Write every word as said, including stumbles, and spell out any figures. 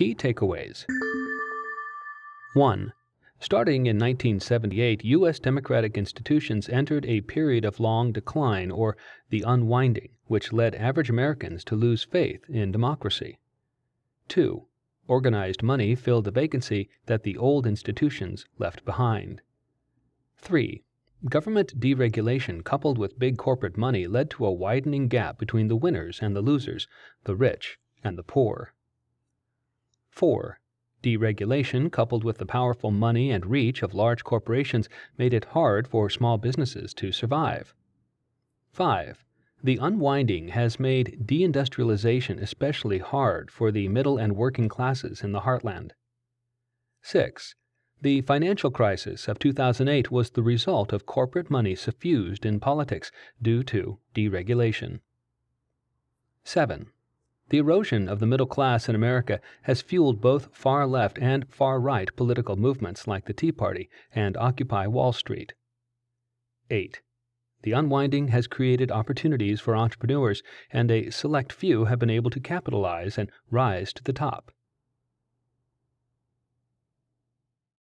Key takeaways. One. Starting in nineteen seventy-eight, U S democratic institutions entered a period of long decline, or the unwinding, which led average Americans to lose faith in democracy. Two. Organized money filled the vacancy that the old institutions left behind. Three. Government deregulation coupled with big corporate money led to a widening gap between the winners and the losers, the rich and the poor. Four. Deregulation coupled with the powerful money and reach of large corporations made it hard for small businesses to survive. Five. The unwinding has made deindustrialization especially hard for the middle and working classes in the heartland. Six. The financial crisis of two thousand eight was the result of corporate money suffused in politics due to deregulation. Seven. The erosion of the middle class in America has fueled both far-left and far-right political movements like the Tea Party and Occupy Wall Street. Eight. The unwinding has created opportunities for entrepreneurs, and a select few have been able to capitalize and rise to the top.